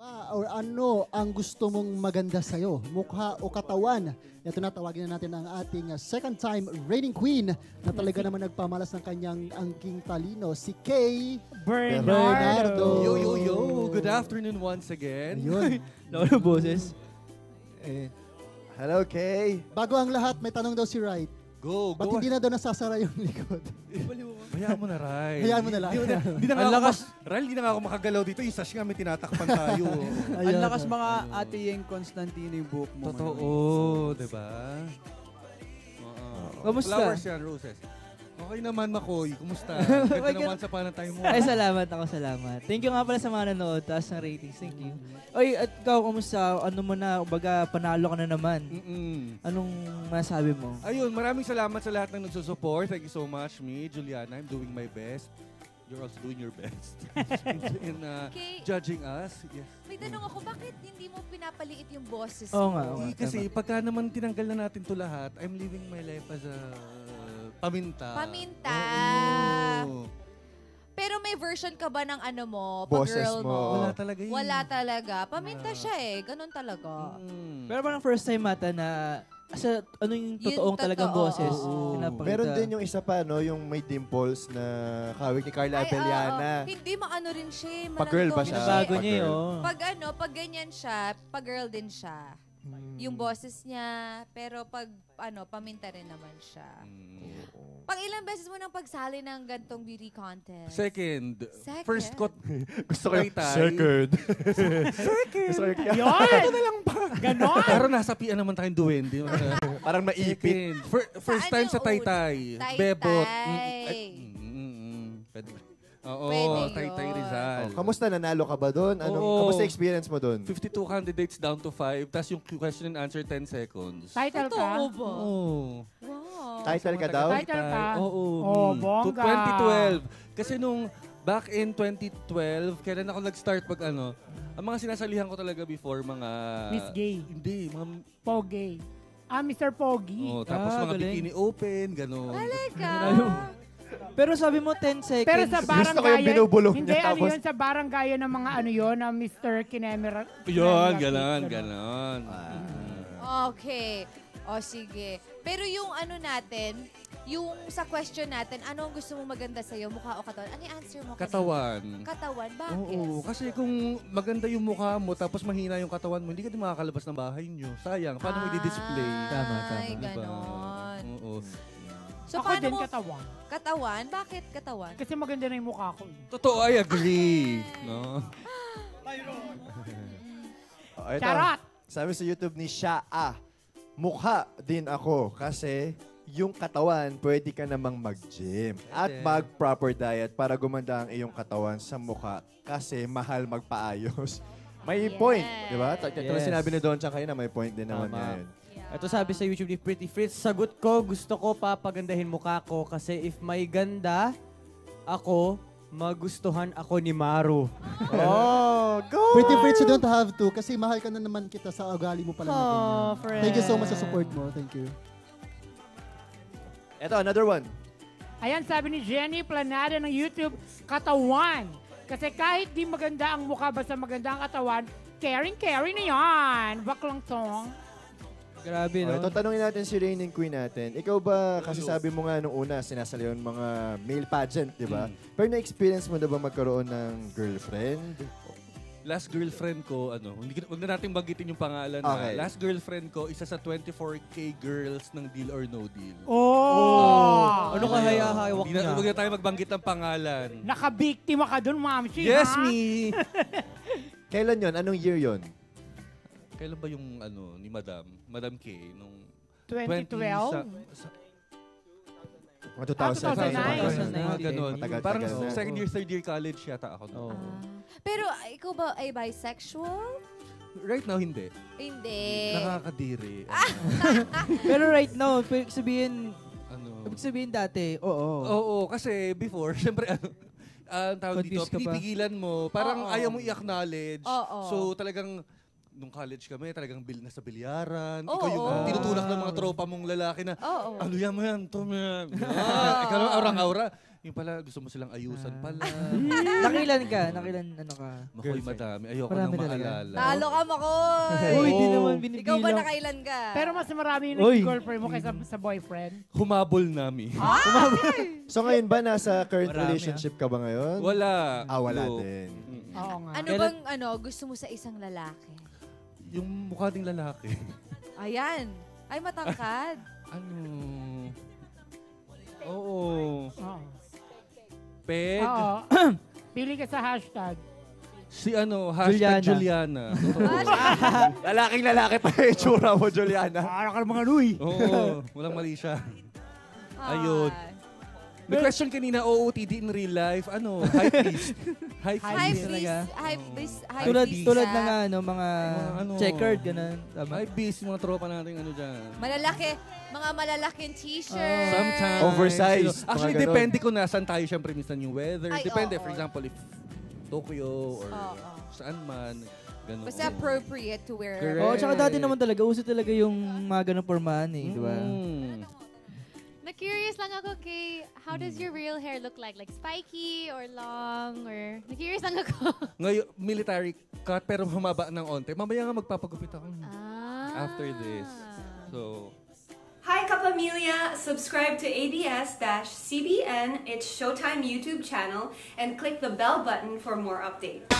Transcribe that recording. Ba or ano ang gusto mong maganda sa'yo? Mukha o katawan? Ito na, tawagin na natin ang ating second time reigning queen na talaga naman nagpamalas ng kanyang angking talino, si K Bernardo. Yo, good afternoon once again. Ayun. Nauna boses. Hello, Kay. Bago ang lahat, may tanong daw si Wright. Go, go. Ba't hindi na daw nasasara yung likod? Hayaan mo na, Ryle. Hayaan mo na lang. Ang lakas. Ryle, hindi na nga ako makagalaw dito. Yung sash nga may tinatakpan tayo. Ang lakas mga Ate Yeng Constantino yung buhok mo. Totoo, diba? Kamusta? Flowers yan, roses. Okay naman, Makoy. Kumusta? Ganda naman sa panatay mo. Ay, salamat ako, salamat. Thank you nga pala sa mga nanood. Taas ng ratings. Thank you. Oy, at ikaw, kumusta? Ano mo na? Baga, panalo ka na naman. Anong masabi mo? Ayun, maraming salamat sa lahat ng nagsusupport. Thank you so much, me, Juliana. I'm doing my best. You're also doing your best in judging us. Yes. May tanong ako, bakit hindi mo pinapaliit yung boses mo? Oo nga. Kasi pagka naman tinanggal na natin to lahat, I'm living my life as a... Paminta. Paminta. Oh. Pero may version ka ba ng ano mo? Boses mo. Wala talaga yun. Wala talaga. Paminta siya eh. Ganun talaga. Pero parang first time mata na asa, ano yung totoong talagang boses. Meron din yung isa pa, no? Yung may dimples na kawig ni Carla Ipaliana. Hindi, maano rin siya. Pag-girl ba siya? Bago niya, pag ano, pag ganyan siya, pag-girl din siya. Yung boses niya, pero pag ano, paminta rin naman siya. Pag ilang beses mo nang pagsali ng gantong beauty contest? Second. First ko. Gusto ko yung tayo. Second. Yun! Ito na lang ba? Ganon! Pero nasa Pia naman tayong duwende. Parang maipit. First time sa Taytay. Bebot. Pwede. Oo, Taytay Rizal. Kamusta? Nanalo ka ba doon? Kamusta experience mo doon? 52 candidates down to 5. Tapos yung question and answer, 10 seconds. Title ka? Oo. Wow. Title ka daw? Title ka? Oo. Oh, bongga. 2012. Kasi nung back in 2012, kailan ako nag-start pag ano, ang mga sinasalihan ko talaga before, mga... Miss Gay. Hindi, mga... Pogay. Ah, Mr. Pogi. Oo, tapos mga bikini open, gano'n. Talaga? Pero sabi mo 10 seconds. Pero sa barangay, gusto ko yung binubulong niya. Hindi, ano yun, sa barangay ng mga ano yun, na Mr. Kinemera. Yun, ganon, ganon. Okay. O, sige. Pero yung ano natin, yung sa question natin, ano ang gusto mong maganda sa'yo, mukha o katawan? Ano yung answer mo? Katawan. Katawan? Bakit? Oo, kasi kung maganda yung mukha mo, tapos mahina yung katawan mo, hindi ka din makakalabas ng bahay niyo. Sayang, paano mo i-display? Tama, tama. Ay, ganon. Oo. So, ako din katawan. Katawan? Bakit katawan? Kasi maganda na yung mukha ko. Totoo, I agree. No? Charot! Sabi sa YouTube ni Sha, mukha din ako kasi yung katawan, pwede ka namang mag-gym at mag-proper diet para gumanda ang iyong katawan sa mukha kasi mahal magpaayos. May point, di ba? Yes. Sinabi ni Don Chang kayo na may point din naman ngayon. Ito sabi sa YouTube ni Pretty Fritz, sagot ko, gusto ko papagandahin mukha ko kasi if may ganda ako, magustuhan ako ni Maru. Oh, go! Pretty Fritz, you don't have to kasi mahal ka na naman kita sa ugali mo pala. Oh, friend. Thank you so much sa support mo. Thank you. Ito, another one. Ayan, sabi ni Jenny Planada ng YouTube, katawan. Kasi kahit di maganda ang mukha, basta maganda ang katawan, caring na yan. Baklang tong. Grabe, no? Ito, tanongin natin si reigning queen natin. Ikaw ba, kasi sabi mo nga nung una, sinasalihan mga male pageant, di ba? Pero na-experience mo na ba magkaroon ng girlfriend? Last girlfriend ko, ano, huwag na natin banggitin yung pangalan na. Last girlfriend ko, isa sa 24K girls ng Deal or No Deal. Oh! Ano kahaya-hawak niya? Huwag na tayo magbanggit ng pangalan. Nakabiktima ka dun, ma'am. Yes, me! Kailan yon? Anong year yon? Kailan ba yung ano ni Madam K nung 2012? 2009. Parang second year, third year college yata ako. Pero ikaw ba ay bisexual? Right now, hindi. Hindi. Nakakadiri. Pero right now, sabihin dati, oo. Oo, kasi before, siyempre ano, ang tawag dito, pinipigilan mo, parang ayaw mo i-acknowledge. So talagang, nung college kami, talagang nasa bilyaran. Ikaw yung tinutulak ng mga tropa mong lalaki na, ano yan mo yan, to mo yan. Ikaw naman, aurang-aura. Yung pala, gusto mo silang ayusan pala. Nakilan ka? Nakilan ano ka? Makoy madami. Ayoko nang maalala. Talo ka, Makoy! Uy, di naman binibilang. Ikaw ba nakailan ka? Pero mas marami yung nag-girlfriend mo kaysa sa boyfriend? Humabol namin. So ngayon ba, nasa current relationship ka ba ngayon? Wala. Ah, wala din. Oo nga. Ano bang gusto mo sa isang lalaki? Yung mukha ding lalaki. Ayan. Ay, matangkad. Ano? Oo. Peg. Pili ka sa hashtag. Si ano, hashtag Juliana. Lalaking lalaki pa yung itsura mo, Juliana. Para ka mga luy. Oo. Walang mali siya. Ayun. May question kanina, OOTD in real life. Ano? High priest. High priest. High priest. Tulad na nga, mga checkered, gano'n. High priest, mga tropa natin, dyan. Malalaki. Mga malalaking t-shirt. Sometimes. Oversized. Actually, depende kung nasan tayo, syempre, minsan yung weather. Depende, for example, if Tokyo or saan man. Basta appropriate to wear. Oo, tsaka dati naman talaga, uso talaga yung mga gano'ng pormahan, eh. Diba? Na-curious lang ako kay, how does your real hair look like? Like spiky or long or... Na-curious lang ako. Ngayon, military cut pero humaba ng onte. Mamaya nga magpapagupit ako after this. So... Hi Kapamilya! Subscribe to ABS-CBN, It's Showtime YouTube channel, and click the bell button for more updates.